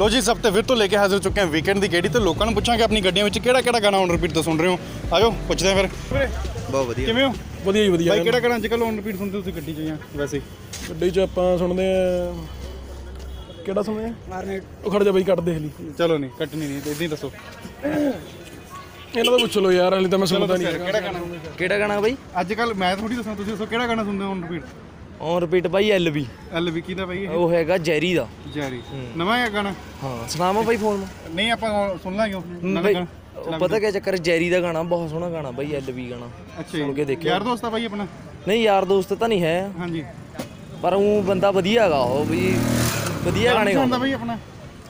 लो जी इस हफ्ते फिर तो लेके हाजिर हो चुके हैं वीकेंड की गेड़ी। तो लोगों ने पूछा कि अपनी गड्डियों में केड़ा गाना ऑन रिपीट तो सुन रहे हो। आओ पूछते हैं फिर। बहुत वधिया किवें हो? वधिया जी वधिया। भाई केड़ा गाना अजकल ऑन रिपीट सुनते हो तुसीं गड्डी च जां? वैसे गड्डी च आपां सुनदे आ केड़ा सुनदे आ मारनेट। खड़ जा बई कट देख ली। चलो नहीं कटनी नहीं इदां ही दसो। ਇਹਨਾਂ ਦਾ ਪੁੱਛ ਲੋ ਯਾਰ ਹਾਲੇ ਤਾਂ ਮੈਂ ਸੁਣਦਾ ਨਹੀਂ। ਕਿਹੜਾ ਗਾਣਾ ਬਾਈ ਅੱਜ ਕੱਲ ਮੈਂ ਥੋੜੀ ਦੱਸਣਾ ਤੁਸੀਂ ਦੱਸੋ ਕਿਹੜਾ ਗਾਣਾ ਸੁਣਦੇ ਹੋ ਔਨ ਰਿਪੀਟ ਬਾਈ ਐਲਬੀ ਕੀ ਦਾ ਬਾਈ ਉਹ ਹੈਗਾ ਜੈਰੀ ਦਾ। ਜੈਰੀ ਨਵਾਂ ਹੈ ਗਾਣਾ? ਹਾਂ ਸੁਣਾਵਾਂ ਬਾਈ ਫੋਨ ਨਹੀਂ ਆਪਾਂ ਸੁਣ ਲਾਂਗੇ ਉਹ ਪਤਾ ਕਿਆ ਚੱਕਰ ਜੈਰੀ ਦਾ ਗਾਣਾ ਬਹੁਤ ਸੋਹਣਾ ਗਾਣਾ ਬਾਈ ਐਲਬੀ ਗਾਣਾ ਸੁਣ ਕੇ ਦੇਖਿਓ। ਯਾਰ ਦੋਸਤ ਆ ਬਾਈ ਆਪਣਾ? ਨਹੀਂ ਯਾਰ ਦੋਸਤ ਤਾਂ ਨਹੀਂ ਹੈ ਹਾਂਜੀ ਪਰ ਉਹ ਬੰਦਾ ਵਧੀਆ ਹੈਗਾ ਉਹ ਬਈ ਵਧੀਆ ਗਾਣੇ ਗਾਉਂਦਾ ਬਾਈ ਆਪਣਾ।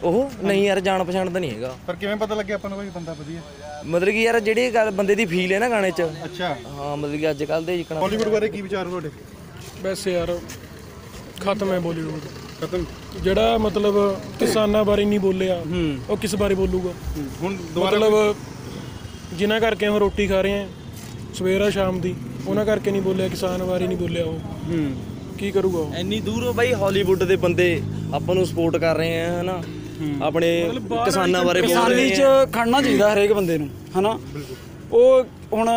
ਉਹ ਨਹੀਂ ਯਾਰ ਜਾਣ ਪਛਾਣ ਤਾਂ ਨਹੀਂ ਹੈਗਾ ਪਰ ਕਿਵੇਂ ਪਤਾ ਲੱਗਿਆ ਆਪਾਂ ਨੂੰ ਕੋਈ ਬੰਦਾ ਵਧੀਆ ਮਤਲਬ ਕਿ ਯਾਰ ਜਿਹੜੀ ਗੱਲ ਬੰਦੇ ਦੀ ਫੀਲ ਹੈ ਨਾ ਗਾਣੇ 'ਚ। ਅੱਛਾ ਹਾਂ ਮਤਲਬ ਕਿ ਅੱਜ ਕੱਲ ਦੇ ਜਿਕਣਾ ਬਾਲੀਵੁੱਡ ਬਾਰੇ ਕੀ ਵਿਚਾਰ ਤੁਹਾਡੇ? ਵੈਸੇ ਯਾਰ ਖਤਮ ਹੈ ਬਾਲੀਵੁੱਡ ਖਤਮ। ਜਿਹੜਾ ਮਤਲਬ ਕਿਸਾਨਾਂ ਬਾਰੇ ਨਹੀਂ ਬੋਲਿਆ ਉਹ ਕਿਸ ਬਾਰੇ ਬੋਲੂਗਾ ਹੁਣ ਦੁਬਾਰਾ? ਮਤਲਬ ਜਿਨ੍ਹਾਂ ਕਰਕੇ ਉਹ ਰੋਟੀ ਖਾ ਰਹੇ ਆ ਸਵੇਰਾ ਸ਼ਾਮ ਦੀ ਉਹਨਾਂ ਕਰਕੇ ਨਹੀਂ ਬੋਲਿਆ ਕਿਸਾਨ ਬਾਰੇ ਨਹੀਂ ਬੋਲਿਆ ਉਹ ਕੀ ਕਰੂਗਾ ਉਹ ਇੰਨੀ ਦੂਰੋਂ ਬਾਈ ਹਾਲੀਵੁੱਡ ਦੇ ਬੰਦੇ ਆਪਾਂ ਨੂੰ ਸਪੋਰਟ ਕਰ ਰਹੇ ਆ ਹਨਾ ਆਪਣੇ ਕਿਸਾਨਾਂ ਬਾਰੇ ਕਿਸਾਨੀ 'ਚ ਖੜਨਾ ਚਾਹੀਦਾ ਹਰੇਕ ਬੰਦੇ ਨੂੰ ਹਨਾ। ਉਹ ਹੁਣ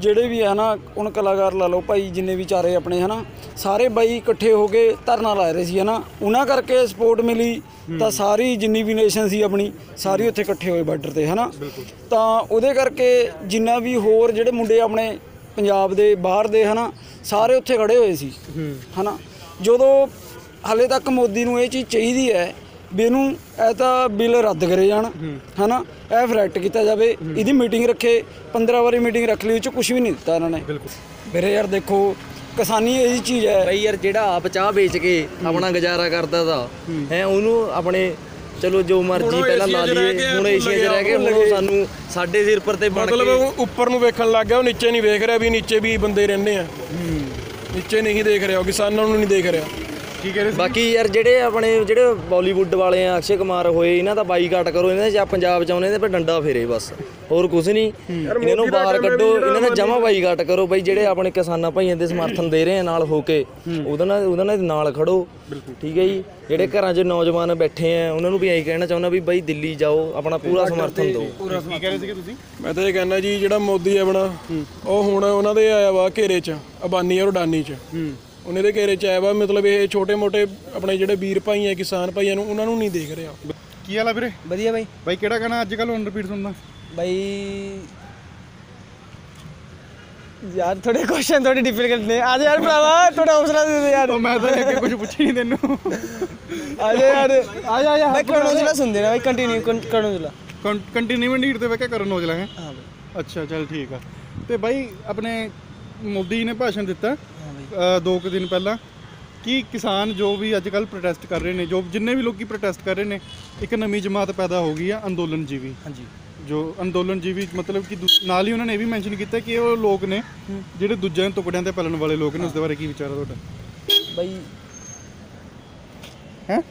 ਜਿਹੜੇ ਵੀ ਹਨਾ ਹੁਣ ਕਲਾਕਾਰ ਲਾ ਲਓ ਭਾਈ ਜਿੰਨੇ ਵੀ ਚਾਰੇ ਆਪਣੇ ਹਨਾ ਸਾਰੇ ਬਾਈ ਇਕੱਠੇ ਹੋ ਕੇ ਧਰਨਾ ਲਾ ਰਹੇ ਸੀ ਹਨਾ ਉਹਨਾਂ ਕਰਕੇ ਸਪੋਰਟ ਮਿਲੀ ਤਾਂ ਸਾਰੀ ਜਿੰਨੀ ਵੀ ਨੇਸ਼ਨ ਸੀ ਆਪਣੀ ਸਾਰੀ ਉੱਥੇ ਇਕੱਠੇ ਹੋਏ ਬਾਰਡਰ 'ਤੇ ਹਨਾ ਤਾਂ ਉਹਦੇ ਕਰਕੇ ਜਿੰਨਾ ਵੀ ਹੋਰ ਜਿਹੜੇ ਮੁੰਡੇ ਆਪਣੇ ਪੰਜਾਬ ਦੇ ਬਾਹਰ ਦੇ ਹਨਾ ਸਾਰੇ ਉੱਥੇ ਖੜ੍ਹੇ ਹੋਏ ਸੀ ਹਨਾ। ਜਦੋਂ ਹਾਲੇ ਤੱਕ ਮੋਦੀ ਨੂੰ ਇਹ ਚੀਜ਼ ਚਾਹੀਦੀ ਹੈ ਵੀ ਇਹਨੂੰ ਇਹ ਤਾਂ ਬਿੱਲ ਰੱਦ ਕਰੇ ਜਾਣ ਹੈ ਨਾ ਇਹ ਫਰੈਕਟ ਕੀਤਾ ਜਾਵੇ ਇਹਦੀ ਮੀਟਿੰਗ ਰੱਖੇ 15 ਵਾਰੀ ਮੀਟਿੰਗ ਰੱਖ ਲਈ ਉਹ 'ਚ ਕੁਛ ਵੀ ਨਹੀਂ ਦਿੱਤਾ ਇਹਨਾਂ ਨੇ। ਮੇਰੇ ਯਾਰ ਦੇਖੋ ਕਿਸਾਨੀ ਇਹੀ ਚੀਜ਼ ਹੈ ਬਈ ਯਾਰ ਜਿਹੜਾ ਆਪ ਚਾਹ ਵੇਚ ਕੇ ਆਪਣਾ ਗੁਜ਼ਾਰਾ ਕਰਦਾ ਤਾ ਹੈ ਉਹਨੂੰ ਆਪਣੇ ਚਲੋ ਜੋ ਮਰਜ਼ੀ ਪਹਿਲਾਂ ਲਾ ਲਈਏ ਹੁਣ ਏਸ਼ੀਆ 'ਚ ਰਹਿ ਗਏ ਹੁਣ ਸਾਨੂੰ ਸਾਡੇ ਸਿਰ ਪਰ ਤੇ ਬਣ ਮਤਲਬ ਉੱਪਰ ਨੂੰ ਵੇਖਣ ਲੱਗ ਗਿਆ ਉਹ ਨੀਚੇ ਨਹੀਂ ਵੇਖ ਰਿਹਾ ਵੀ ਨੀਚੇ ਵੀ ਬੰਦੇ ਰਹਿੰਦੇ ਆ ਨੀਚੇ ਨਹੀਂ ਦੇਖ ਰਿਹਾ ਉਹ ਕਿਸਾਨਾਂ ਨੂੰ ਨਹੀਂ ਦੇਖ ਰਿਹਾ। ਬਾਕੀ ਯਾਰ ਜਿਹੜੇ ਆਪਣੇ ਜਿਹੜੇ ਬਾਲੀਵੁੱਡ ਵਾਲੇ ਆ ਅਕਸ਼ੇ ਕੁਮਾਰ ਹੋਏ ਇਹਨਾਂ ਦਾ ਬਾਈਕਾਟ ਕਰੋ ਇਹਨਾਂ ਜਾਂ ਪੰਜਾਬ 'ਚ ਆਉਂਦੇ ਤੇ ਡੰਡਾ ਫੇਰੇ ਬਸ ਹੋਰ ਕੁਛ ਨਹੀਂ ਇਹਨਾਂ ਨੂੰ ਬਾਹਰ ਕੱਢੋ ਇਹਨਾਂ ਦਾ ਜਮ੍ਹਾਂ ਬਾਈਕਾਟ ਕਰੋ ਬਈ ਜਿਹੜੇ ਆਪਣੇ ਕਿਸਾਨਾਂ ਭਾਈਆਂ ਦੇ ਸਮਰਥਨ ਦੇ ਰਹੇ ਆ ਨਾਲ ਹੋ ਕੇ ਉਹਦੇ ਨਾਲ ਖੜੋ ਠੀਕ ਹੈ ਜੀ। ਜਿਹੜੇ ਘਰਾਂ 'ਚ ਨੌਜਵਾਨ ਬੈਠੇ ਆ ਉਹਨਾਂ ਨੂੰ ਵੀ ਇਹੀ ਕਹਿਣਾ ਚਾਹੁੰਦਾ ਵੀ ਬਈ ਦਿੱਲੀ ਜਾਓ ਆਪਣਾ ਪੂਰਾ ਸਮਰਥਨ ਦਿਓ। ਮੈਂ ਤਾਂ ਇਹ ਕਹਿੰਦਾ ਜੀ ਜਿਹੜਾ ਮੋਦੀ ਆਪਣਾ ਉਹ ਹੁਣ ਉਹਨਾਂ ਦੇ ਆਇਆ ਵਾ ਘੇਰੇ 'ਚ ਅੰਬਾਨੀ ਔਰ ਅਡਾਨੀ 'ਚ ਉਹਨੇ ਦੇ ਘੇਰੇ 'ਚ ਆਇਆ ਵਾ ਮਤਲਬ ਇਹ ਛੋਟੇ ਮੋਟੇ ਆਪਣੇ ਜਿਹੜੇ ਵੀਰ ਭਾਈ ਆ ਕਿਸਾਨ ਭਾਈਆਂ ਨੂੰ ਉਹਨਾਂ ਨੂੰ ਨਹੀਂ ਦੇਖ ਰਿਹਾ। ਕੀ ਹਾਲ ਆ ਵੀਰੇ? ਵਧੀਆ ਬਾਈ। ਬਾਈ ਕਿਹੜਾ ਗਾਣਾ ਅੱਜ ਕੱਲ੍ਹ ਔਨ ਰਿਪੀਟ ਸੁਣਦਾ ਬਾਈ? ਯਾਰ ਥੋੜੇ ਕੁਐਸਚਨ ਥੋੜੇ ਡਿਫਿਕਲਟ ਨੇ ਅੱਜ ਯਾਰ ਭਰਾਵਾ ਥੋੜਾ ਹੌਸਲਾ ਦੇ ਦੇ ਯਾਰ ਮੈਂ ਤਾਂ ਅੱਗੇ ਕੁਝ ਪੁੱਛੀ ਨਹੀਂ ਤੈਨੂੰ। ਅੱਜ ਯਾਰ ਆ ਬਾਈ ਕਰਨ ਔਜਲਾ ਸੁਣਦੇ ਨਾ ਬਾਈ ਕੰਟੀਨਿਊ ਕਰਨ ਔਜਲਾ ਕੰਟੀਨਿਊ ਨੀਡ ਤੇ ਵੇਖਿਆ ਕਰਨ ਔਜਲਾ ਹੈ। ਹਾਂ ਬਾਈ ਅੱਛਾ ਚੱਲ ਠੀਕ ਆ। ਤੇ ਬਾਈ ਆਪਣੇ ਮੋਦੀ ਨੇ ਭਾਸ਼ਣ ਦਿੱਤਾ 2 दिन पहला कि किसान जो भी अजकल प्रोटेस्ट कर रहे हैं जो जिन्ने भी लोग प्रोटेस्ट कर रहे हैं एक नवी जमात पैदा हो गई है अंदोलन जीवी। हाँ जी जो अंदोलन जीवी मतलब कि नाल ही उन्होंने ये भी मैंशन किया कि वो लोग ने जो दूजे टुकड़िया से पलन वाले लोग ने उसके बारे की विचार है भाई? हैं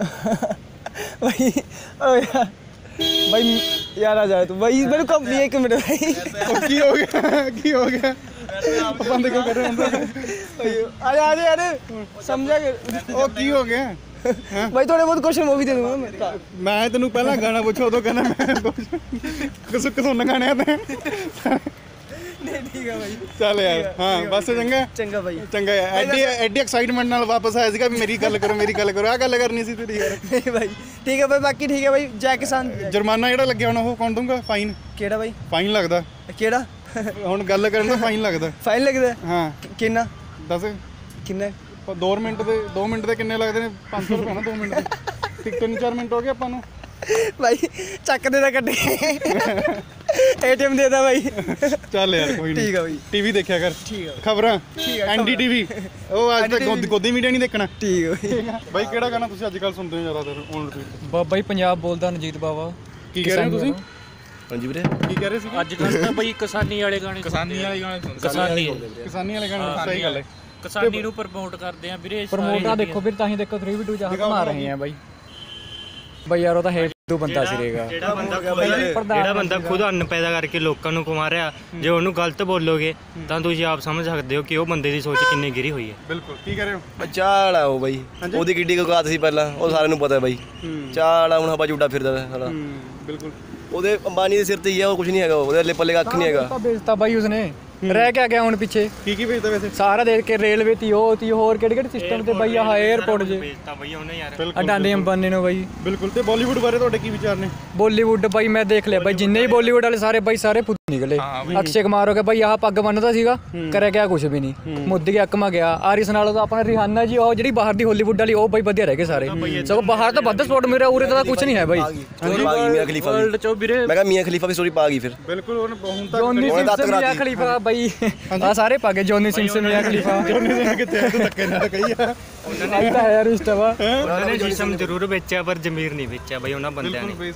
भाई यार आ जाए तो भाई मेरे को एक मिनट भाई की हो गया की हो गया बंद क्यों कर रहे हैं? अरे समझा ओ की हो गया भाई थोड़े बहुत क्वेश्चन वो भी दे दूंगा मैं तेनू पहला गाना पूछो तो कहना मैं किसों गाने आते नहीं ठीक है भाई चल यार हाँ बस चंगा चंगा भाई चंगा एडी एक्साइटमेंट नाल वापस आया सीगा मेरी गल करो आ गल करनी सी तेरी यार नहीं भाई ठीक है भाई बाकी ठीक है भाई जय किसान। जुर्माना जेड़ा लग्या होना वो कौन दूंगा? फाइन केड़ा भाई? फाइन लगदा केड़ा ਹੁਣ ਗੱਲ ਕਰਨ ਦਾ ਫਾਈਨ ਲੱਗਦਾ? ਫਾਈਨ ਲੱਗਦਾ ਹਾਂ ਕਿੰਨਾ ਦੱਸ ਕਿੰਨਾ 2 ਮਿੰਟ ਦੇ ਕਿੰਨੇ ਲੱਗਦੇ ਨੇ? 500 ਰੁਪਏ ਨਾ 2 ਮਿੰਟ ਦੇ 3-4 ਮਿੰਟ ਹੋ ਗਏ ਆਪਾਂ ਨੂੰ ਭਾਈ ਚੱਕ ਦੇ ਦਾ ਕੱਢੇ ATM ਦੇ ਦਾ ਭਾਈ ਚੱਲ ਯਾਰ ਕੋਈ ਨਹੀਂ ਠੀਕ ਆ ਭਾਈ ਟੀਵੀ ਦੇਖਿਆ ਕਰ ਠੀਕ ਆ ਖਬਰਾਂ NDTV ਉਹ ਅੱਜ ਤੱਕ ਗੋਦੀ ਮੀਡੀਆ ਨਹੀਂ ਦੇਖਣਾ ਠੀਕ ਆ ਭਾਈ। ਕਿਹੜਾ ਗਾਣਾ ਤੁਸੀਂ ਅੱਜ ਕੱਲ ਸੁਣਦੇ ਹੋ ਜ਼ਿਆਦਾਤਰ ਔਨ ਰਿਪੀਟ? ਬਾਈ ਪੰਜਾਬ ਬੋਲਦਾ ਰਣਜੀਤ ਬਾਵਾ। ਕੀ ਕਹਿ ਰਹੇ ਹੋ ਤੁਸੀਂ? ਹਾਂਜੀ ਵੀਰੇ ਕੀ ਕਹਿ ਰਹੇ ਸੀ? ਅੱਜ ਕੱਲ ਤਾਂ ਬਈ ਕਿਸਾਨੀ ਵਾਲੇ ਗਾਣੇ ਸਹੀ ਗੱਲ ਹੈ ਕਿਸਾਨੀ ਨੂੰ ਪ੍ਰਮੋਟ ਕਰਦੇ ਆ ਵੀਰੇ ਪ੍ਰਮੋਟ ਆ ਦੇਖੋ ਫਿਰ ਤਾਂ ਹੀ ਦੇਖੋ 3v2 ਜਹਾਜ਼ ਮਾਰ ਰਹੇ ਆ ਬਾਈ ਬਈ ਯਾਰ ਉਹ ਤਾਂ ਹੇਠ ਦੂ ਬੰਦਾ ਸੀਗਾ ਜਿਹੜਾ ਬੰਦਾ ਖੁਦ ਅੰਨ ਪੈਦਾ ਕਰਕੇ ਲੋਕਾਂ ਨੂੰ ਕਮਾ ਰਿਹਾ, ਜੇ ਉਹਨੂੰ ਗਲਤ ਬੋਲੋਗੇ ਤਾਂ ਤੁਸੀਂ ਆਪ ਸਮਝ ਸਕਦੇ ਹੋ ਕਿ ਉਹ ਬੰਦੇ ਦੀ ਸੋਚ ਕਿੰਨੀ ਗਿਰੀ ਹੋਈ ਹੈ। ਬਿਲਕੁਲ ਕੀ ਕਰ ਰਹੇ ਹੋ ਬੱਚਾ ਆਲਾ ਉਹ ਬਈ ਉਹਦੀ ਕਿੱਡੀ ਔਕਾਤ ਸੀ ਪਹਿਲਾਂ, ਉਹ ਸਾਰਿਆਂ ਨੂੰ ਪਤਾ ਬਈ ਚਾਲਾ ਹੁਣ ਹਵਾ ਝੂਟਾ ਫਿਰਦਾ ਸਾਲਾ। ਬਿਲਕੁਲ ਉਹਦੇ ਅੰਬਾਨੀ ਦੇ ਸਿਰ ਤੇ ਹੀ ਆ, ਉਹ ਕੁਝ ਨਹੀਂ ਹੈਗਾ, ਉਹਦੇ ਅੱਲੇ ਪੱਲੇ ਕੱਖ ਨਹੀਂ ਹੈਗਾ। ਵੇਚਤਾ ਬਾਈ ਉਸਨੇ, ਰਹਿ ਕੇ ਆ ਗਿਆ ਹੁਣ ਪਿੱਛੇ ਕੀ ਕੀ ਵੇਚਦਾ ਵੈਸੇ ਸਾਰਾ ਦੇਖ ਕੇ। ਰੇਲਵੇ ਤੀ ਉਹ ਤੀ ਹੋਰ ਕਿਹੜੇ ਕਿਹੜੇ ਸਿਸਟਮ ਤੇ ਬਾਈ ਆਹ 에ਅਰਪੋਰਟ ਜੇ ਵੇਚਤਾ ਬਾਈ ਉਹਨੇ ਯਾਰ ਅਡਾਨੀ ਅੰਬਾਨੀ ਨੂੰ ਬਾਈ। ਬਿਲਕੁਲ ਤੇ ਬਾਲੀਵੁੱਡ ਬਾਰੇ ਤੁਹਾਡੇ ਕੀ ਵਿਚਾਰ ਨੇ? ਬਾਲੀਵੁੱਡ ਬਾਈ ਮੈਂ ਦੇਖ ਲਿਆ ਬਾਈ ਜਿੰਨੇ ਵੀ ਬਾਲੀਵੁੱਡ ਵਾਲੇ ਸਾਰੇ ਬਾਈ ਸਾਰੇ ਫੁੱਦ ਨਿਕਲੇ। ਅਕਸ਼ੇ ਕੁਮਾਰ ਹੋ ਗਿਆ ਬਾਈ ਆਹ ਪੱਗ ਬੰਨਦਾ ਸੀਗਾ, ਕਰਿਆ ਗਿਆ ਕੁਛ ਵੀ ਨਹੀਂ, ਮੁੱਦ ਗਿਆ ਅੱਕਮਾ ਗਿਆ। ਆਰਿਸ ਨਾਲ ਤਾਂ ਆਪਣਾ ਰਿਹਾਨਾ ਜੀ ਉਹ ਜਿਹੜੀ ਬਾਹਰ ਦੀ ਹਾਲੀਵੁੱਡ ਵਾਲੀ ਉਹ ਬਾਈ ਵਧੀਆ ਰਹਿ ਗਏ ਸਾਰੇ। ਸਗੋਂ ਬਾਹਰ ਤਾਂ ਵੱਧ ਸਪੋਰਟ ਮੇਰਾ ਉਰੇ ਤਾਂ ਕੁਛ ਨਹੀਂ ਹੈ ਬਾਈ। ਮੈਂ ਕਿਹਾ ਮੀਆਂ ਖਲੀਫਾ ਵੀ ਸਟੋਰੀ ਪਾ ਗਈ ਫਿਰ। ਬਿਲਕੁਲ ਹੁਣ ਤੱਕ ਮੀਆਂ ਖਲੀਫਾ ਬਾਈ ਆ ਸਾਰੇ ਪਾ ਗਏ। ਜੋਨੀ ਸਿੰਘ ਸੇ ਮੀਆਂ ਖਲੀਫਾ ਧੱਕੇ ਨਾਲ ਕਹੀਆ ਨਹੀਂ ਤਾਂ ਯਾਰ ਇਸਤਵਾ ਉਹਨੇ ਜਿਸਮ ਜ਼ਰੂਰ ਵੇਚਿਆ ਪਰ ਜ਼ਮੀਰ ਨਹੀਂ ਵੇਚਿਆ ਬਾਈ ਉਹਨਾਂ ਬੰਦਿਆਂ ਨੇ।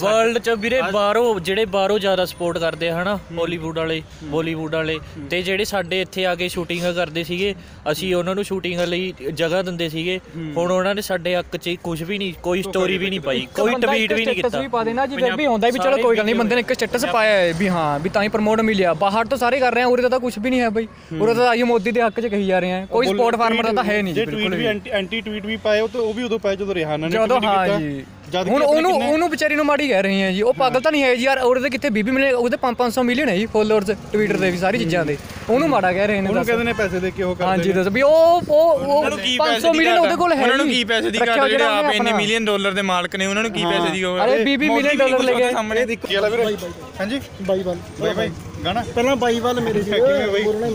ਵਰਲਡ ਚ ਵੀਰੇ ਬਾਹਰੋਂ ਜਿਹੜੇ ਬਾਹਰੋਂ ਜ਼ਿਆਦਾ ਸਪੋਰਟ ਕਰਦੇ ਹਨਾ ਹਾਲੀਵੁੱਡ ਵਾਲੇ ਬਾਲੀਵੁੱਡ ਵਾਲੇ, ਤੇ ਜਿਹੜੇ ਸਾਡੇ ਇੱਥੇ ਆ ਕੇ ਸ਼ੂਟਿੰਗ ਕਰਦੇ ਸੀਗੇ ਅਸੀਂ ਉਹਨਾਂ ਨੂੰ ਸ਼ੂਟਿੰਗ ਲਈ ਜਗ੍ਹਾ ਦਿੰਦੇ ਸੀਗੇ, ਹੁਣ ਉਹਨਾਂ ਨੇ ਸਾਡੇ ਹੱਕ ਚ ਕੁਝ ਵੀ ਨਹੀਂ, ਕੋਈ ਸਟੋਰੀ ਵੀ ਨਹੀਂ ਪਾਈ, ਕੋਈ ਟਵੀਟ ਵੀ ਨਹੀਂ ਕੀਤਾ। ਤੁਸੀਂ ਪਾ ਦੇਣਾ ਜੀ ਫਿਰ ਵੀ ਹੁੰਦਾ ਵੀ ਚਲੋ ਕੋਈ ਗੱਲ ਨਹੀਂ, ਬੰਦੇ ਨੇ ਇੱਕ ਸਟੇਟਸ ਪਾਇਆ ਹੈ ਵੀ ਹਾਂ ਵੀ ਤਾਂ ਹੀ ਪ੍ਰਮੋਟ ਮਿਲਿਆ। ਬਾਹਰ ਤੋਂ ਸਾਰੇ ਕਰ ਰਹੇ ਆ, ਉਰੇ ਤਾਂ ਕੁਝ ਵੀ ਨਹੀਂ ਹੈ ਬਾਈ। ਉਰੇ ਤਾਂ ਆਈ ਮੋਦੀ ਦੇ ਹੱਕ ਚ ਕਹੀ ਜਾ ਰਹੇ ਆ, ਕੋਈ ਸਪੋਰਟ ਫਾਰਮਰ ਤਾਂ ਹੈ ਨਹੀਂ। ਬਿਲਕੁਲ ਵੀ ਐਂਟੀ ਟਵੀਟ ਵੀ ਪਾਏ ਉਹ ਵੀ ਉਦੋਂ ਪਾਏ ਜਦੋਂ ਰਿਹਾਨਾ ਨੇ ਜਦੋਂ ਹਾਂ ਜੀ ਹੁਣ ਉਹਨੂੰ ਵਿਚਾਰੀ ਨੂੰ ਮਾੜੀ ਕਹਿ ਰਹੀ ਹੈ ਜੀ। ਉਹ ਪਾਗਲ ਤਾਂ ਨਹੀਂ ਹੈ ਜੀ ਯਾਰ, ਉਹਦੇ ਕਿੱਥੇ 20 ਮਿਲੀਅਨ ਉਹਦੇ 500 ਮਿਲੀਅਨ ਹੈ ਜੀ ਫੋਲੋਅਰਸ ਟਵਿੱਟਰ ਦੇ ਵੀ ਸਾਰੀ ਚੀਜ਼ਾਂ ਦੇ, ਉਹਨੂੰ ਮਾੜਾ ਕਹਿ ਰਹੇ ਨੇ। ਉਹਨੂੰ ਕਹਿੰਦੇ ਨੇ ਪੈਸੇ ਦੇ ਕੇ ਉਹ ਕਰਦੇ ਨੇ। ਹਾਂਜੀ ਦੱਸ ਵੀ ਉਹ 500 ਮਿਲੀਅਨ ਉਹਦੇ ਕੋਲ ਹੈ, ਉਹਨਾਂ ਨੂੰ ਕੀ ਪੈਸੇ ਦੀ ਘਾਟ, ਜਿਹੜੇ ਆਪ ਇੰਨੇ ਮਿਲੀਅਨ ਡਾਲਰ ਦੇ ਮਾਲਕ ਨੇ ਉਹਨਾਂ ਨੂੰ ਕੀ ਪੈਸੇ ਦੀ ਹੋਵੇ। ਅਰੇ 20 ਮਿਲੀਅਨ ਡਾਲਰ ਲੈ ਗਏ ਸਾਹਮਣੇ ਦੀ ਕੀ ਵਾਲਾ ਵੀਰੇ। ਹਾਂਜੀ ਬਾਈ ਬਾਈ ਬਾਈ ਗਾਣਾ ਪਹਿਲਾਂ ਬਾਈ ਵਾਲ ਮੇਰੇ ਜੀ ਕਿਵੇਂ ਹੋ?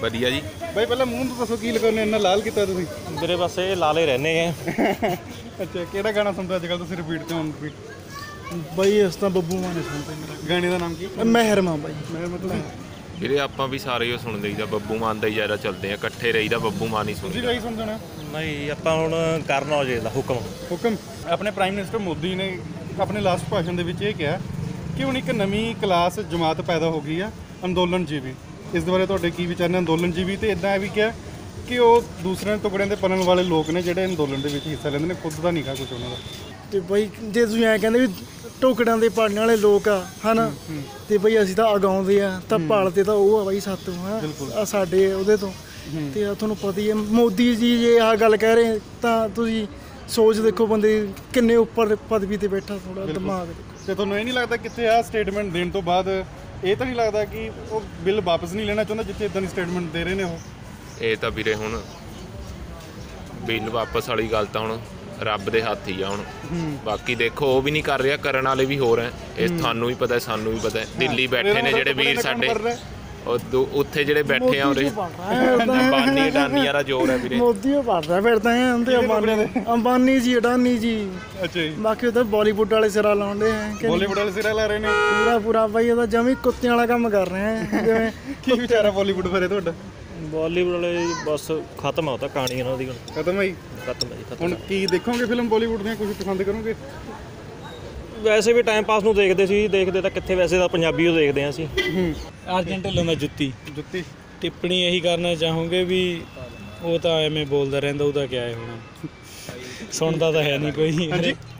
ਵਧੀਆ ਜੀ ਬਾਈ। ਪਹਿਲਾਂ ਮੂੰਹ ਤੋਂ ਦੱਸੋ ਕੀ ਲਗਾਉਂਦੇ ਇੰਨਾ ਲਾਲ ਕੀਤਾ ਤੁਸੀਂ? ਮੇਰੇ ਬਸ ਇਹ ਲਾਲੇ ਰਹਿੰਦੇ ਹੈ। ਅੱਛਾ ਕਿਹੜਾ ਗਾਣਾ ਸੁਣਦੇ ਅੱਜ ਕੱਲ੍ਹ ਤੁਸੀਂ ਰਿਪੀਟ ਤੇ ਔਨ ਰਿਪੀਟ? ਬਾਈ ਇਸ ਤਾਂ ਬੱਬੂ ਮਾਨ ਸੁਣਦੇ। ਗਾਣੇ ਦਾ ਨਾਮ ਕੀ? ਮਹਿਰਮਾ ਬਾਈ। ਮਹਿਰਮਾ ਤਾਂ ਵੀਰੇ ਆਪਾਂ ਵੀ ਸਾਰੇ ਉਹ ਸੁਣਦੇ ਜਾਂ ਬੱਬੂ ਮਾਨ ਦਾ ਹੀ ਜ਼ਿਆਦਾ ਚੱਲਦੇ ਆ, ਇਕੱਠੇ ਰਹੀਦਾ ਬੱਬੂ ਮਾਨ ਹੀ ਸੁਣਦੇ। ਤੁਸੀਂ ਸੁਣਦੇ ਹੋ? ਨਹੀਂ ਆਪਾਂ ਹੁਣ ਕਰਨ ਔਜਲੇ ਦਾ ਹੁਕਮ ਹੁਕਮ। ਆਪਣੇ ਪ੍ਰਾਈਮ ਮਿਨਿਸਟਰ ਮੋਦੀ ਨੇ ਆਪਣੇ ਲਾਸਟ ਭਾਸ਼ਣ ਦੇ ਵਿੱਚ ਇਹ ਕਿਹਾ ਕਿ ਹੁਣ ਇੱਕ ਨਵੀਂ ਕਲਾਸ ਜਮਾਤ ਪੈਦਾ ਹੋ ਗਈ ਆ ਅੰਦੋਲਨ ਜੀਵੀ, ਇਸ ਦੇ ਬਾਰੇ ਤੁਹਾਡੇ ਕੀ ਵਿਚਾਰ ਨੇ? ਅੰਦੋਲਨ ਜੀਵੀ ਤੇ ਇੱਦਾਂ ਵੀ ਕਿਹਾ ਕਿ ਉਹ ਦੂਸਰਿਆਂ ਟੁਕੜਿਆਂ ਦੇ ਪਲਣ ਵਾਲੇ ਲੋਕ ਨੇ ਜਿਹੜੇ ਅੰਦੋਲਨ ਦੇ ਵਿੱਚ ਹਿੱਸਾ ਲੈਂਦੇ ਨੇ, ਖੁਦ ਦਾ ਨਹੀਂ ਗਾ ਕੁਛ ਉਹਨਾਂ ਦਾ। ਅਤੇ ਬਈ ਜੇ ਤੁਸੀਂ ਐਂ ਕਹਿੰਦੇ ਵੀ ਟੁਕੜਿਆਂ ਦੇ ਪਾਲਣ ਵਾਲੇ ਲੋਕ ਆ ਹੈ ਨਾ, ਅਤੇ ਬਈ ਅਸੀਂ ਤਾਂ ਅਗਾਉਂਦੇ ਆ ਤਾਂ ਪਾਲਦੇ ਤਾਂ ਉਹ ਆ ਬਾਈ ਸਾਤੋਂ ਹੈ ਸਾਡੇ ਉਹਦੇ ਤੋਂ, ਅਤੇ ਤੁਹਾਨੂੰ ਪਤਾ ਹੀ ਹੈ ਮੋਦੀ ਜੀ ਜੇ ਆਹ ਗੱਲ ਕਹਿ ਰਹੇ ਤਾਂ ਤੁਸੀਂ ਸੋਚ ਦੇਖੋ ਬੰਦੇ ਕਿੰਨੇ ਉੱਪਰ ਪਦਵੀ 'ਤੇ ਬੈਠਾ, ਥੋੜ੍ਹਾ ਦਿਮਾਗ। ਅਤੇ ਤੁਹਾਨੂੰ ਇਹ ਨਹੀਂ ਲੱਗਦਾ ਕਿੱਥੇ ਆਹ ਸਟੇਟਮੈਂਟ ਦੇਣ ਤੋਂ ਬਾਅਦ ਇਹ ਤਾਂ ਨਹੀਂ ਲੱਗਦਾ ਕਿ ਉਹ ਬਿੱਲ ਵਾਪਸ ਨਹੀਂ ਲੈਣਾ ਚਾਹੁੰਦਾ ਜਿੱਥੇ ਇੱਦਾਂ ਦੀ ਸਟੇਟਮੈਂਟ ਦੇ ਰਹੇ ਨੇ ਉਹ? ਇਹ ਤਾਂ ਵੀਰੇ ਹੁਣ ਬਿੱਲ ਵਾਪਸ ਵਾਲੀ ਗੱਲ ਤਾਂ ਹੁਣ ਰੱਬ ਦੇ ਹੱਥ ਹੀ ਆ ਹੁਣ, ਬਾਕੀ ਦੇਖੋ ਉਹ ਵੀ ਨਹੀਂ ਕਰ ਰਿਹਾ, ਕਰਨ ਵਾਲੇ ਵੀ ਹੋਰ ਹੈ। ਇਹ ਤੁਹਾਨੂੰ ਵੀ ਪਤਾ ਸਾਨੂੰ ਵੀ ਪਤਾ, ਦਿੱਲੀ ਬੈਠੇ ਨੇ ਜਿਹੜੇ ਵੀਰ ਸਾਡੇ ਉੱਥੇ ਜਿਹੜੇ ਬੈਠੇ ਆ ਉਹਦੇ ਅੰਬਾਨੀ ਅਡਾਨੀ ਵਾਲਾ ਜ਼ੋਰ ਹੈ ਵੀਰੇ। ਮੋਦੀ ਉਹ ਪੜਦਾ ਫਿਰ ਤਾਂ ਅੰਬਾਨੀ ਜੀ ਅਡਾਨੀ ਜੀ। ਅੱਛਾ ਜੀ ਬਾਕੀ ਉਹ ਤਾਂ ਬਾਲੀਵੁੱਡ ਵਾਲੇ ਸਿਰਾ ਲਾਉਂਦੇ ਆ, ਬਾਲੀਵੁੱਡ ਵਾਲੇ ਸਿਰਾ ਲਾ ਰਹੇ ਨੇ ਪੂਰਾ ਪੂਰਾ ਬਾਈ, ਉਹਦਾ ਜਮੀ ਕੁੱਤਿਆਂ ਵਾਲਾ ਕੰਮ ਕਰ ਰਹੇ ਆ। ਜਿਵੇਂ ਕੀ ਵਿਚਾਰਾ ਬਾਲੀਵੁੱਡ ਬਾਰੇ ਤੁਹਾਡਾ? ਬਾਲੀਵੁੱਡ ਵਾਲੇ ਬਸ ਖਤਮ ਆ ਉਹ ਤਾਂ ਕਹਾਣੀ ਉਹਨਾਂ ਦੀ ਹੁਣ ਖਤਮ ਆਈ ਖਤਮ ਆਈ। ਹੁਣ ਕੀ ਦੇਖੋਗੇ ਫਿਲਮ ਬਾਲੀਵੁੱਡ ਦੀਆਂ, ਕੁਝ ਪਸੰਦ ਕਰੋਗੇ? ਵੈਸੇ ਵੀ ਟਾਈਮ ਪਾਸ ਨੂੰ ਦੇਖਦੇ ਸੀ, ਦੇਖਦੇ ਤਾਂ ਕਿੱਥੇ ਵੈਸੇ ਤਾਂ ਪੰਜਾਬੀ ਉਹ ਦੇਖਦੇ ਹਾਂ ਅਸੀਂ। ਅਰਜਨ ਢਿੱਲੋਂ ਦਾ ਜੁੱਤੀ ਜੁੱਤੀ ਟਿੱਪਣੀ ਇਹੀ ਕਰਨਾ ਚਾਹੋਗੇ ਵੀ ਉਹ ਤਾਂ ਐਵੇਂ ਬੋਲਦਾ ਰਹਿੰਦਾ, ਉਹਦਾ ਕਿਆ ਹੈ ਹੁਣ ਸੁਣਦਾ ਤਾਂ ਹੈ ਨਹੀਂ ਕੋਈ।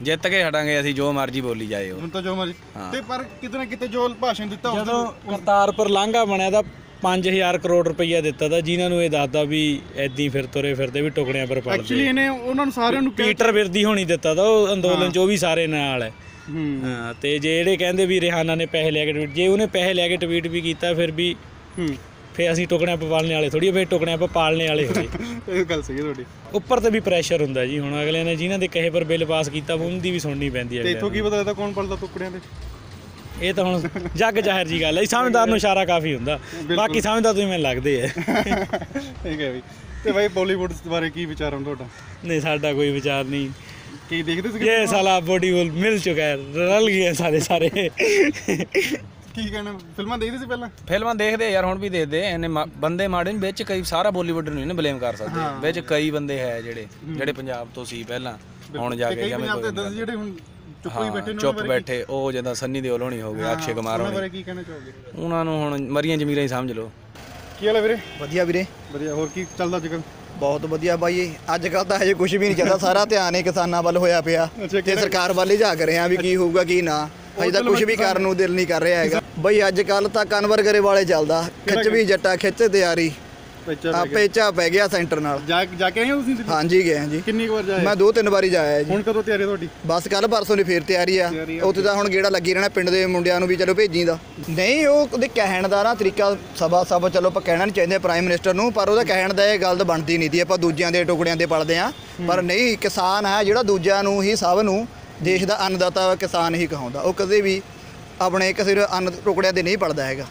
ਜਿੱਤ ਕੇ ਹਟਾਂਗੇ ਅਸੀਂ ਜੋ ਮਰਜ਼ੀ ਬੋਲੀ ਜਾਏ ਉਹ ਤਾਂ ਜੋ ਮਰਜ਼ੀ। ਤੇ ਪਰ ਕਿਤੇ ਨਾ ਕਿਤੇ ਜੋ ਭਾਸ਼ਣ ਦਿੱਤਾ ਜਦੋਂ ਕਰਤਾਰਪੁਰ ਲਾਂਘਾ ਬਣਿਆ ਤਾਂ 5000 ਕਰੋੜ ਰੁਪਈਆ ਦਿੱਤਾ ਤਾ ਜਿਨ੍ਹਾਂ ਨੂੰ ਇਹ ਦੱਸਦਾ ਵੀ ਐਦੀ ਫਿਰ ਤੁਰੇ ਫਿਰਦੇ ਵੀ ਟੁਕੜਿਆਂ ਪਰ ਪੜਦੇ। ਐਕਚੁਅਲੀ ਇਹਨੇ ਉਹਨਾਂ ਨੂੰ ਸਾਰਿਆਂ ਨੂੰ ਪੀਟਰ ਵਿਰਦੀ ਹੋਣੀ ਦਿੱਤਾ ਤਾ ਉਹ ਅੰਦੋਲਨ ਜੋ ਵੀ ਸਾਰੇ ਨਾਲ ਹੈ। ਹਾਂ ਤੇ ਜਿਹੜੇ ਕਹਿੰਦੇ ਵੀ ਰਿਹਾਨਾ ਨੇ ਪੈਸੇ ਲੈ ਕੇ ਟਵੀਟ, ਜੇ ਉਹਨੇ ਪੈਸੇ ਲੈ ਕੇ ਟਵੀਟ ਵੀ ਕੀਤਾ ਫਿਰ ਵੀ ਫਿਰ ਅਸੀਂ ਟੁਕੜਿਆਂ ਪਾਲਣੇ ਵਾਲੇ ਥੋੜ੍ਹੀ, ਫਿਰ ਟੁਕੜਿਆਂ ਪਾਲਣੇ ਵਾਲੇ ਹੋਏ। ਇਹ ਗੱਲ ਸਹੀ ਹੈ ਤੁਹਾਡੀ। ਉੱਪਰ ਤੇ ਵੀ ਪ੍ਰੈਸ਼ਰ ਹੁੰਦਾ ਜੀ ਹੁਣ, ਅਗਲੇ ਨੇ ਜਿਹਨਾਂ ਦੇ ਕਹੇ ਪਰ ਬਿੱਲ ਪਾਸ ਕੀਤਾ ਉਹਨਾਂ ਦੀ ਵੀ ਸੁਣਨੀ ਪੈਂਦੀ ਹੈ। ਇੱਥੋਂ ਕੀ ਪਤਾ ਕੌਣ ਪਲਦਾ ਟੁਕੜਿਆਂ ਦੇ, ਇਹ ਤਾਂ ਹੁਣ ਜੱਗ ਜ਼ਾਹਿਰ ਜੀ ਗੱਲ ਹੈ। ਸਮਝਦਾਰ ਨੂੰ ਇਸ਼ਾਰਾ ਕਾਫੀ ਹੁੰਦਾ, ਬਾਕੀ ਸਮਝਦਾਰ ਤੁਸੀਂ ਮੈਨੂੰ ਲੱਗਦੇ ਹੈ। ਠੀਕ ਹੈ ਵੀ। ਤੇ ਬਾਈ ਬਾਲੀਵੁੱਡ ਬਾਰੇ ਕੀ ਵਿਚਾਰ ਹੁਣ ਤੁਹਾਡਾ? ਨਹੀਂ ਸਾਡਾ ਕੋਈ ਵਿਚਾਰ ਨਹੀਂ। ਕੀ ਦੇਖਦੇ ਸੀ ਇਹ ਸਾਲਾ ਬਾਲੀਵੁੱਡ ਮਿਲ ਚੁੱਕਾ ਹੈ, ਰਲ ਗਏ ਸਾਰੇ ਸਾਰੇ। ਕੀ ਕਹਿਣਾ ਫਿਲਮਾਂ ਦੇਖਦੇ ਸੀ ਪਹਿਲਾਂ? ਫਿਲਮਾਂ ਦੇਖਦੇ ਯਾਰ ਹੁਣ ਵੀ ਦੇਖਦੇ, ਇਹਨੇ ਬੰਦੇ ਮਾੜੇ ਨੇ ਵਿੱਚ, ਕਈ ਸਾਰਾ ਬਾਲੀਵੁੱਡ ਨੂੰ ਨਹੀਂ ਬਲੇਮ ਕਰ ਸਕਦੇ, ਵਿੱਚ ਕਈ ਬੰਦੇ ਹੈ ਜਿਹੜੇ ਪੰਜਾਬ ਤੋਂ ਸੀ ਪਹਿਲਾਂ ਹੁਣ ਜਾ ਕੇ ਜਿਹੜੇ ਹੁਣ ਚੁੱਪ ਬੈਠੇ ਉਹ ਜਿੱਦਾਂ ਸੰਨੀ ਦਿਓਲ ਹੋਣੀ ਹੋ ਗਏ, ਅਕਸ਼ੇ ਕੁਮਾਰ ਹੋਣੇ, ਕੀ ਕਹਿਣਾ ਚਾਹੋਗੇ ਉਹਨਾਂ ਨੂੰ? ਹੁਣ ਮਰੀਆਂ ਜ਼ਮੀਰਾਂ ਹੀ ਸਮਝ ਲਓ। ਕੀ ਹਾਲ ਹੈ ਵੀਰੇ? ਵਧੀਆ ਵੀਰੇ ਵਧੀਆ। ਹੋਰ ਕੀ ਚੱਲਦਾ ਅੱਜ ਕੱਲ੍ਹ? ਬਹੁਤ ਵਧੀਆ ਬਾਈ ਅੱਜ ਕੱਲ ਤਾਂ ਹਜੇ ਕੁਝ ਵੀ ਨਹੀਂ ਚੱਲਦਾ ਸਾਰਾ ਧਿਆਨ ਹੀ ਕਿਸਾਨਾਂ ਵੱਲ ਹੋਇਆ ਪਿਆ ਤੇ ਸਰਕਾਰ ਵੱਲ ਹੀ ਝਾਕ ਰਹੇ ਆ ਵੀ ਕੀ ਹੋਊਗਾ ਕੀ ਨਾ ਅਜੇ ਤਾਂ ਕੁਝ ਵੀ ਕਰਨ ਨੂੰ ਦਿਲ ਨਹੀਂ ਕਰ ਰਿਹਾ ਹੈਗਾ ਬਈ ਅੱਜ ਕੱਲ ਤਾਂ ਕਨਵਰ ਗਰੇ ਵਾਲੇ ਚੱਲਦਾ ਖਿੱਚ ਵੀ ਜੱਟਾ ਖਿੱਚ ਤਿਆਰੀ ਆਪੇ ਝਾ ਪੈ ਗਿਆ ਸੈਂਟਰ ਨਾਲ ਜਾ ਕੇ ਆਏ ਹੋ ਤੁਸੀਂ ਹਾਂਜੀ ਗਏ ਜੀ ਕਿੰਨੀ ਵਾਰ ਜਾਇਆ ਮੈਂ 2-3 ਵਾਰੀ ਜਾਇਆ ਜੀ ਹੁਣ ਕਦੋਂ ਤਿਆਰੀ ਤੁਹਾਡੀ ਬਸ ਕੱਲ ਪਰਸੋਂ ਦੀ ਫੇਰ ਤਿਆਰੀ ਆ ਉੱਥੇ ਤਾਂ ਹੁਣ ਗੇੜਾ ਲੱਗੀ ਰਹਿਣਾ ਪਿੰਡ ਦੇ ਮੁੰਡਿਆਂ ਨੂੰ ਵੀ ਚਲੋ ਭੇਜੀ ਦਾ ਨਹੀਂ ਉਹ ਉਹਦੇ ਕਹਿਣ ਦਾ ਨਾ ਤਰੀਕਾ ਸਭਾ ਚਲੋ ਆਪਾਂ ਕਹਿਣਾ ਨਹੀਂ ਚਾਹੀਦਾ ਪ੍ਰਾਈਮ ਮਿਨਿਸਟਰ ਨੂੰ ਪਰ ਉਹਦਾ ਕਹਿਣ ਦਾ ਇਹ ਗੱਲ ਬਣਦੀ ਨਹੀਂ ਦੀ ਆਪਾਂ ਦੂਜਿਆਂ ਦੇ ਟੁਕੜਿਆਂ ਦੇ ਪਲਦੇ ਆ ਪਰ ਨਹੀਂ ਕਿਸਾਨ ਹੈ ਜਿਹੜਾ ਦੂਜਿਆਂ ਨੂੰ ਹੀ ਸਭ ਨੂੰ ਦੇਸ਼ ਦਾ ਅੰਨਦਾਤਾ ਕਿਸਾਨ ਹੀ ਕਹਾਉਂਦਾ ਉਹ ਕਦੇ ਵੀ ਆਪਣੇ ਕਿਸੇ ਅੰਨ ਟੁਕੜਿਆਂ ਦੇ ਨਹੀਂ ਪਲਦਾ ਹੈਗਾ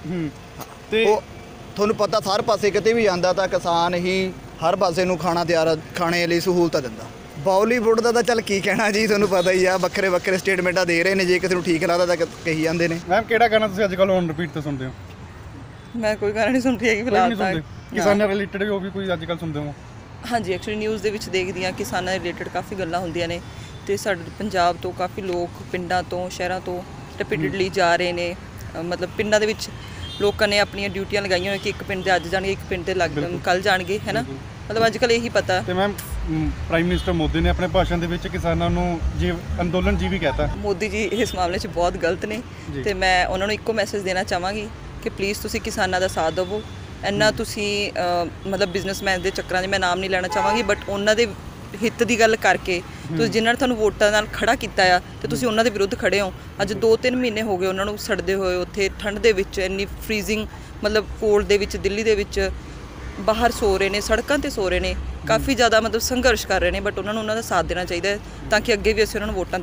ਤੇ ਉਹ ਤੁਹਾਨੂੰ ਪਤਾ ਸਾਰੇ ਪਾਸੇ ਕਿਤੇ ਵੀ ਜਾਂਦਾ ਤਾਂ ਕਿਸਾਨ ਹੀ ਹਰ ਪਾਸੇ ਨੂੰ ਖਾਣਾ ਤਿਆਰ ਖਾਣੇ ਲਈ ਸਹੂਲਤਾਂ ਦਿੰਦਾ ਬਾਲੀਵੁੱਡ ਦਾ ਤਾਂ ਚੱਲ ਕੀ ਕਹਿਣਾ ਜੀ ਤੁਹਾਨੂੰ ਪਤਾ ਹੀ ਆ ਵੱਖਰੇ ਵੱਖਰੇ ਸਟੇਟਮੈਂਟਾਂ ਦੇ ਰਹੇ ਨੇ ਜੇ ਕਿਸੇ ਨੂੰ ਠੀਕ ਲੱਗਦਾ ਤਾਂ ਕਹੀ ਜਾਂਦੇ ਨੇ ਮੈਮ ਕਿਹੜਾ ਗਾਣਾ ਤੁਸੀਂ ਅੱਜ ਕੱਲ੍ਹ ਔਨ ਰਿਪੀਟ ਤੇ ਸੁਣਦੇ ਹੋ ਮੈਂ ਕੋਈ ਗਾਣਾ ਨਹੀਂ ਸੁਣ ਰਹੀ ਹੈਗੀ ਫਿਲਹਾਲ ਤਾਂ ਕਿਸਾਨਾਂ ਰਿਲੇਟਡ ਵੀ ਉਹ ਵੀ ਕੋਈ ਅੱਜ ਕੱਲ੍ਹ ਸੁਣਦੇ ਹੋ ਹਾਂਜੀ ਐਕਚੁਅਲੀ ਨਿਊਜ਼ ਦੇ ਵਿੱਚ ਦੇਖਦੀ ਹਾਂ ਕਿਸਾਨਾਂ ਰਿਲੇਟਡ ਕਾਫੀ ਗੱਲਾਂ ਹੁੰਦੀਆਂ ਨੇ ਅਤੇ ਸਾਡੇ ਪੰਜਾਬ ਤੋਂ ਕਾਫੀ ਲੋਕ ਪਿੰਡਾਂ ਤੋਂ ਸ਼ਹਿਰਾਂ ਤੋਂ ਰਿਪੀਟਡਲੀ ਜਾ ਰਹੇ ਨੇ ਮਤਲਬ ਪਿੰਡਾਂ ਦੇ ਵਿੱਚ ਲੋਕਾਂ ਨੇ ਆਪਣੀਆਂ ਡਿਊਟੀਆਂ ਲਗਾਈਆਂ ਹੋਈਆਂ ਕਿ ਇੱਕ ਪਿੰਡ ਦੇ ਅੱਜ ਜਾਣਗੇ ਇੱਕ ਪਿੰਡ ਦੇ ਕੱਲ੍ਹ ਜਾਣਗੇ ਹੈ ਨਾ ਮਤਲਬ ਅੱਜ ਕੱਲ੍ਹ ਇਹੀ ਪਤਾ ਤੇ ਮੈਮ ਪ੍ਰਾਈਮ ਮਿਨਿਸਟਰ ਮੋਦੀ ਨੇ ਆਪਣੇ ਭਾਸ਼ਣ ਦੇ ਵਿੱਚ ਕਿਸਾਨਾਂ ਨੂੰ ਜੀ ਅੰਦੋਲਨ ਜੀ ਵੀ ਕਹਿਤਾ ਮੋਦੀ ਜੀ ਇਸ ਮਾਮਲੇ 'ਚ ਬਹੁਤ ਗਲਤ ਨੇ ਅਤੇ ਮੈਂ ਉਹਨਾਂ ਨੂੰ ਇੱਕੋ ਮੈਸੇਜ ਦੇਣਾ ਚਾਹਾਂਗੀ ਕਿ ਪਲੀਜ਼ ਤੁਸੀਂ ਕਿਸਾਨਾਂ ਦਾ ਸਾਥ ਦੇਵੋ ਇੰਨਾ ਤੁਸੀਂ ਮਤਲਬ ਬਿਜ਼ਨਸਮੈਨ ਦੇ ਚੱਕਰਾਂ 'ਚ ਮੈਂ ਨਾਮ ਨਹੀਂ ਲੈਣਾ ਚਾਹਾਂਗੀ ਬਟ ਉਹਨਾਂ ਦੇ ਹਿੱਤ ਦੀ ਗੱਲ ਕਰਕੇ ਤੁਸੀਂ ਜਿਨ੍ਹਾਂ ਨੇ ਤੁਹਾਨੂੰ ਵੋਟਾਂ ਨਾਲ ਖੜਾ ਕੀਤਾ ਆ ਅਤੇ ਤੁਸੀਂ ਉਹਨਾਂ ਦੇ ਵਿਰੁੱਧ ਖੜ੍ਹੇ ਹੋ ਅੱਜ 2-3 ਮਹੀਨੇ ਹੋ ਗਏ ਉਹਨਾਂ ਨੂੰ ਸੜਦੇ ਹੋਏ ਉੱਥੇ ਠੰਡ ਦੇ ਵਿੱਚ ਇੰਨੀ ਫਰੀਜ਼ਿੰਗ ਮਤਲਬ ਕੋਲਡ ਦੇ ਵਿੱਚ ਦਿੱਲੀ ਦੇ ਵਿੱਚ ਬਾਹਰ ਸੋ ਰਹੇ ਨੇ ਸੜਕਾਂ 'ਤੇ ਸੋ ਰਹੇ ਨੇ ਕਾਫੀ ਜ਼ਿਆਦਾ ਮਤਲਬ ਸੰਘਰਸ਼ ਕਰ ਰਹੇ ਨੇ ਬਟ ਉਹਨਾਂ ਨੂੰ ਉਹਨਾਂ ਦਾ ਸਾਥ ਦੇਣਾ ਚਾਹੀਦਾ ਹੈ ਤਾਂ ਕਿ ਅੱਗੇ ਵੀ ਅਸੀਂ ਉਹਨਾਂ ਨੂੰ ਵੋਟਾਂ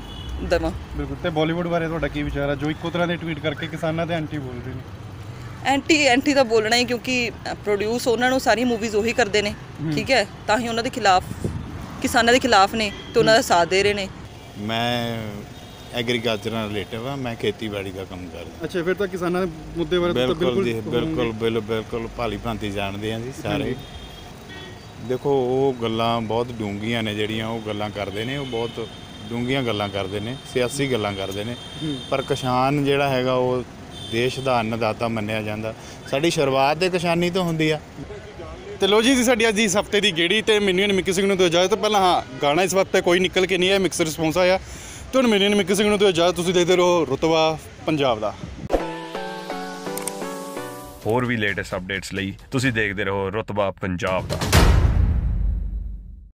ਦੇਵਾਂ ਬਿਲਕੁਲ ਅਤੇ ਬਾਲੀਵੁੱਡ ਬਾਰੇ ਤੁਹਾਡਾ ਕੀ ਵਿਚਾਰ ਹੈ ਜੋ ਇੱਕੋ ਤਰ੍ਹਾਂ ਦੇ ਟਵੀਟ ਕਰਕੇ ਕਿਸਾਨਾਂ ਦੇ ਐਂਟੀ ਬੋਲਦੇ ਨੇ ਐਂਟੀ ਤਾਂ ਬੋਲਣਾ ਹੀ ਕਿਉਂਕਿ ਪ੍ਰੋਡਿਊਸ ਉਹਨਾਂ ਨੂੰ ਸਾਰੀ ਮੂਵੀਜ਼ ਉਹੀ ਕਰਦੇ ਨੇ ਠੀਕ ਹੈ ਤਾਂ ਹੀ ਉਹਨਾਂ ਦੇ ਖਿਲਾਫ किसानों के खिलाफ ने तो उन्होंने साथ दे रहे हैं। मैं एग्रीकल्चर रिलेटिव हाँ, मैं खेतीबाड़ी का काम करता। अच्छा फिर तो किसानों के मुद्दे बारे बिल्कुल जी बिल्कुल भाली भांति जानते हैं जी सारे। देखो वो गल्लां बहुत डूंघियां ने जिहड़ियां वो गल्लां करदे ने, वो बहुत डूंघियां गल्लां करदे ने, सियासी गल्लां करदे ने, पर किसान जिहड़ा हैगा वो देश दा अन्नदाता मन्निया जांदा। साडी शुरुआत ते किसानी तो हुंदी आ। तो लो जी साड़ी अज इस हफ्ते की गेड़ी तो मिनियन मिक्की सिंह नूं तो इजाजत। तो पहला हाँ गाना इस वक्त कोई निकल के नहीं है, मिक्स रिस्पोंस आया तो हम मिनियन मिक्की सिंह नूं तो इजाजत। तुसीं देखदे रहो रुतबा पंजाब दा। होर भी लेटेस्ट अपडेट्स लई तुसीं देखदे रहो रुतबा पंजाब दा।